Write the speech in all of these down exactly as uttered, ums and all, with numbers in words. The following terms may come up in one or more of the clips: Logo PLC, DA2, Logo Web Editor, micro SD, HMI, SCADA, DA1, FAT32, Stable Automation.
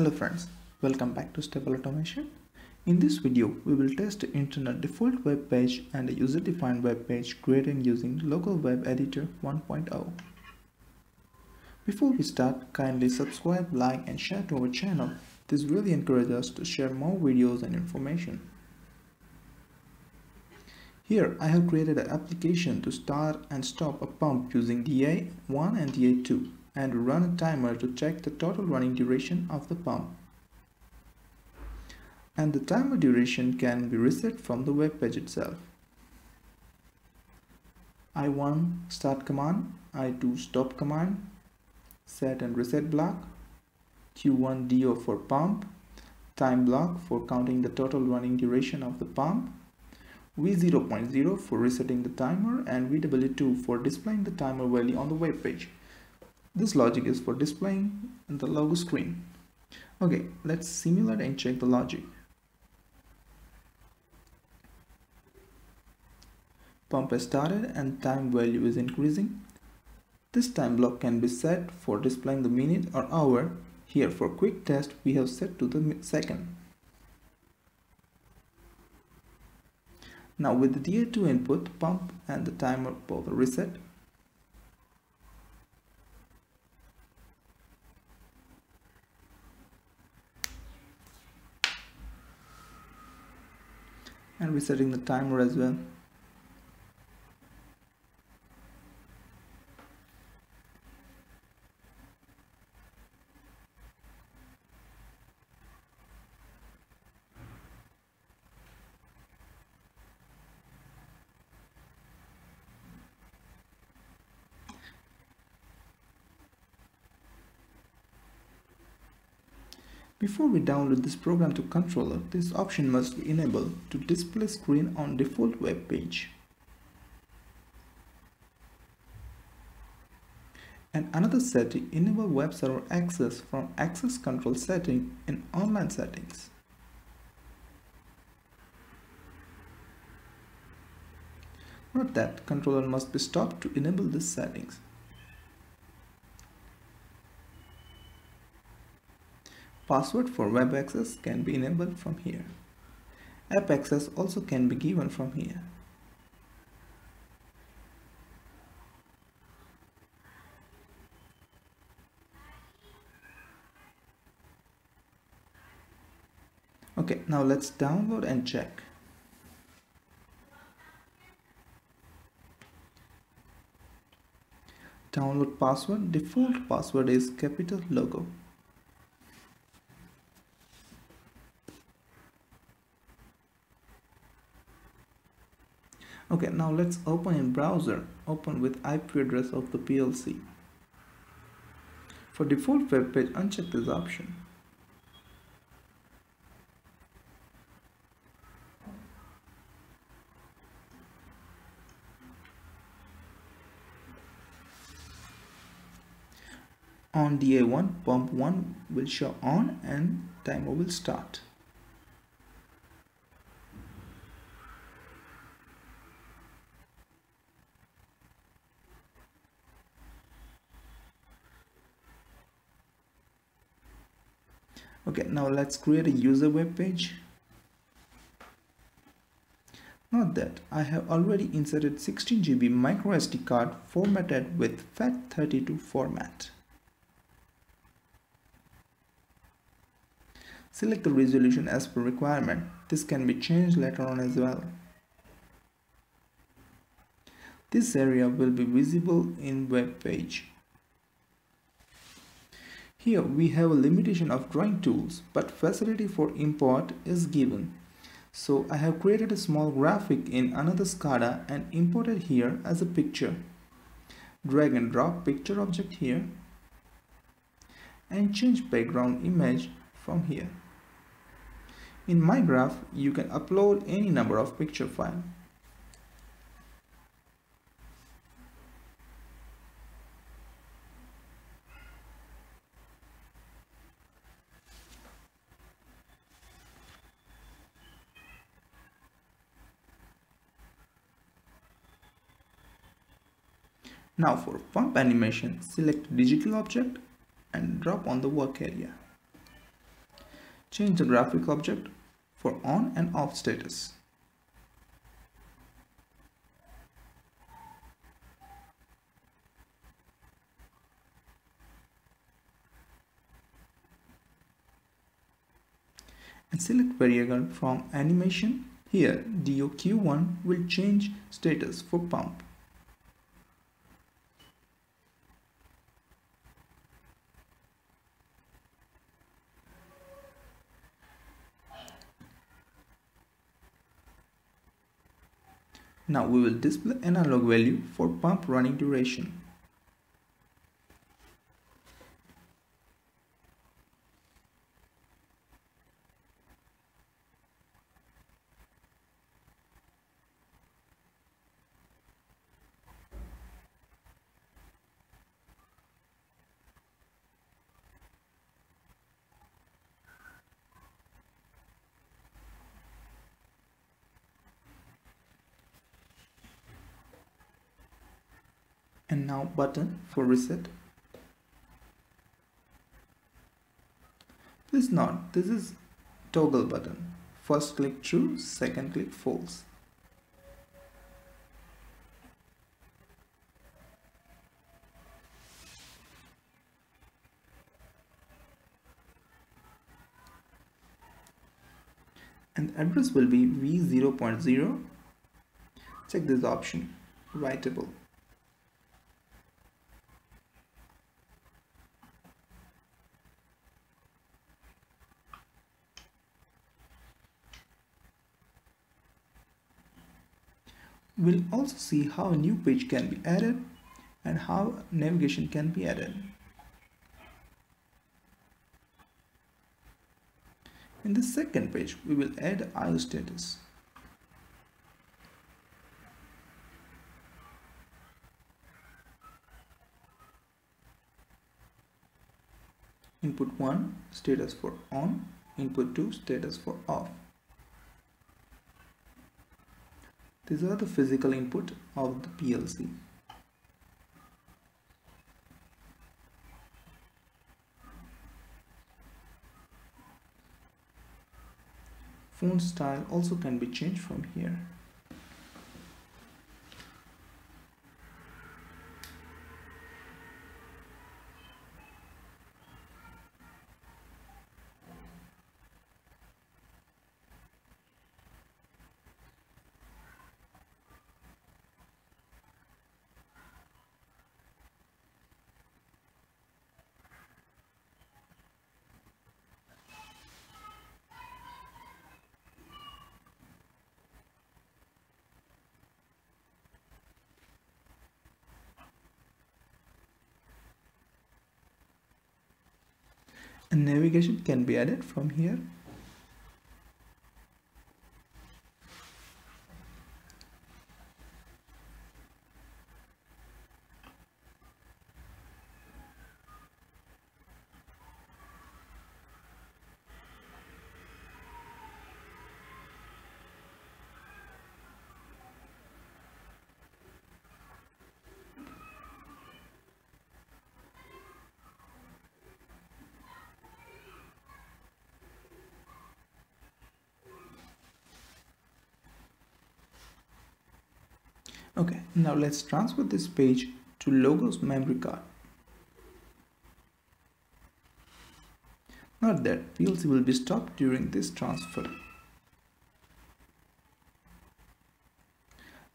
Hello friends, welcome back to Stable Automation. In this video, we will test internal default web page and a user-defined web page created using Local Web Editor one point oh. Before we start, kindly subscribe, like and share to our channel. This really encourages us to share more videos and information. Here, I have created an application to start and stop a pump using D A one and D A two. And run a timer to check the total running duration of the pump. And the timer duration can be reset from the web page itself. I one start command, I two stop command, set and reset block, Q one D O for pump, time block for counting the total running duration of the pump, V zero point zero for resetting the timer, and V W two for displaying the timer value on the web page. This logic is for displaying in the logo screen. Okay, let's simulate and check the logic. Pump has started and time value is increasing. This time block can be set for displaying the minute or hour. Here for quick test, we have set to the second. Now with the D A two input, pump and the timer both are reset. And resetting the timer as well. Before we download this program to controller, this option must be enabled to display screen on default web page. And another setting, enable web server access from access control setting in online settings. Note that controller must be stopped to enable these settings. Password for web access can be enabled from here. App access also can be given from here. Okay, now let's download and check. Download password. Default password is capital logo. Okay, now let's open in browser, open with I P address of the P L C. For default web page, uncheck this option. On D A one, pump one will show on and timer will start. Okay, now let's create a user web page. Note that I have already inserted sixteen G B micro S D card formatted with FAT thirty-two format. Select the resolution as per requirement. This can be changed later on as well. This area will be visible in web page. Here we have a limitation of drawing tools, but facility for import is given. So I have created a small graphic in another SCADA and imported here as a picture. Drag and drop picture object here and change background image from here. In my graph, you can upload any number of picture files. Now for pump animation, select digital object and drop on the work area. change the graphic object for on and off status. And select variable from animation. Here D O Q one will change status for pump. Now we will display analog value for pump running duration. And now button for reset. Please note, this is toggle button. First click true, second click false. And address will be v zero point zero. Check this option, writable. We'll also see how a new page can be added and how navigation can be added. In the second page, we will add I O status. Input one, status for on, input two, status for off. These are the physical input of the P L C. Phone style also can be changed from here. And navigation can be added from here. Okay, now let's transfer this page to Logo's memory card. Note that P L C will be stopped during this transfer.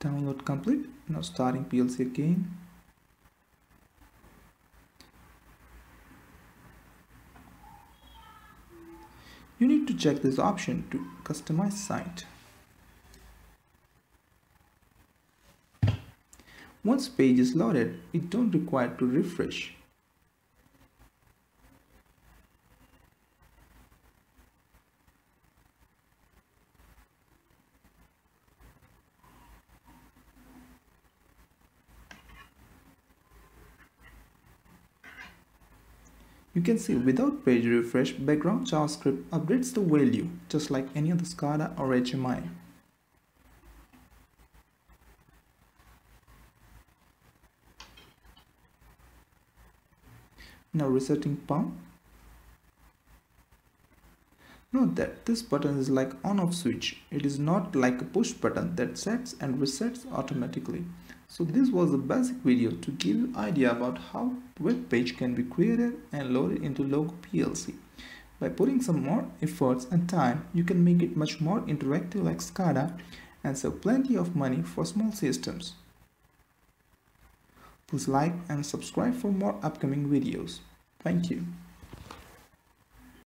Download complete. Now starting P L C again. You need to check this option to customize site. Once page is loaded, it don't require to refresh. You can see without page refresh, background JavaScript updates the value just like any other SCADA or H M I. Now resetting pump. Note that this button is like on-off switch. It is not like a push button that sets and resets automatically. So this was the basic video to give you idea about how web page can be created and loaded into Logo P L C. By putting some more efforts and time, you can make it much more interactive like SCADA and save plenty of money for small systems. Please like and subscribe for more upcoming videos. Thank you.